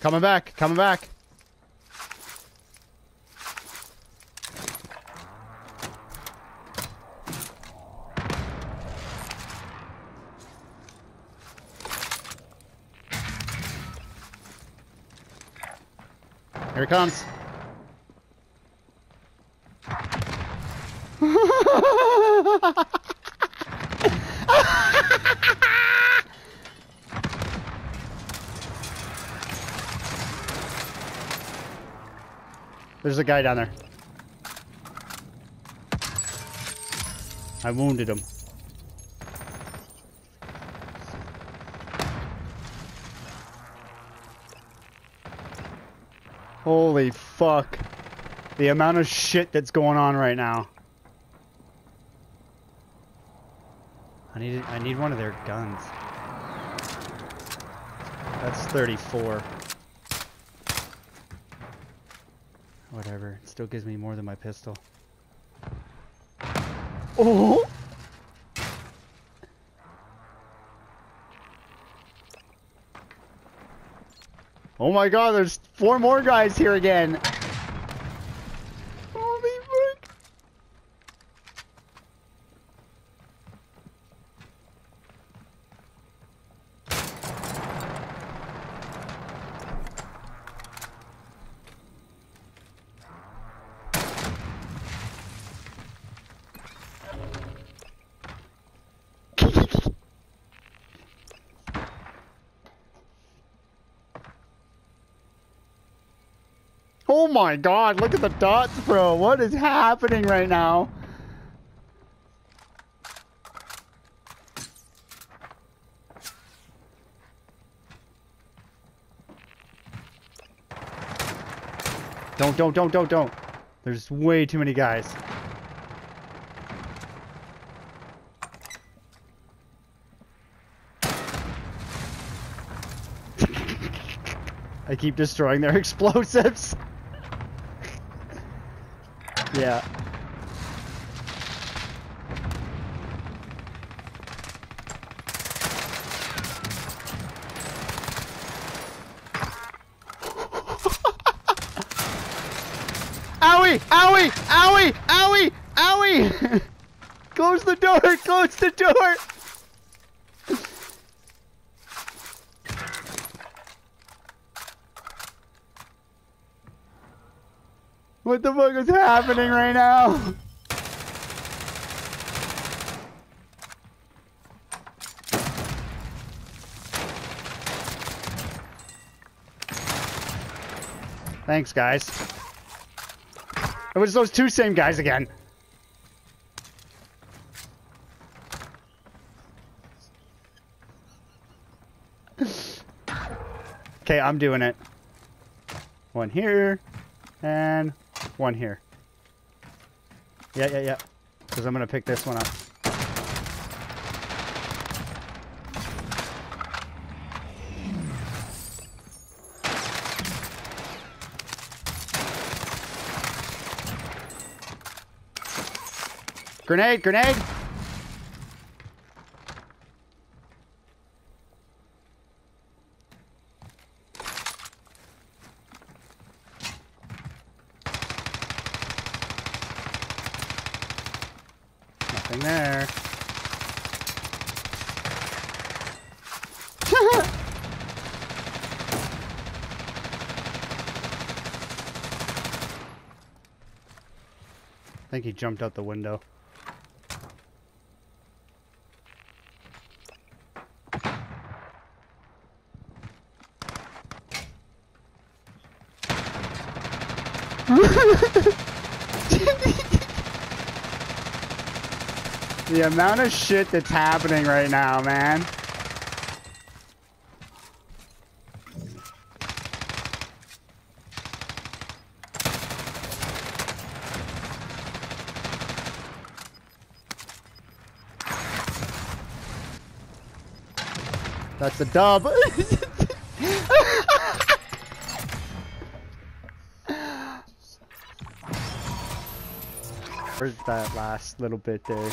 Coming back, coming back. Here he comes. There's a guy down there. I wounded him. Holy fuck. The amount of shit that's going on right now. I need one of their guns. That's 34. Whatever. It still gives me more than my pistol. Oh! Oh my god, there's 4 more guys here again! Holy fuck! Oh my god, look at the dots, bro. What is happening right now? Don't. There's way too many guys. I keep destroying their explosives. Yeah. Owie! Owie! Owie! Owie! Owie! Close the door! Close the door! What the fuck is happening right now? Thanks, guys. It was those two same guys again. Okay, I'm doing it. One here, and... one here. Yeah. Because I'm going to pick this one up. Grenade, grenade! There. I think he jumped out the window. The amount of shit that's happening right now, man. That's a dub. Where's that last little bit there?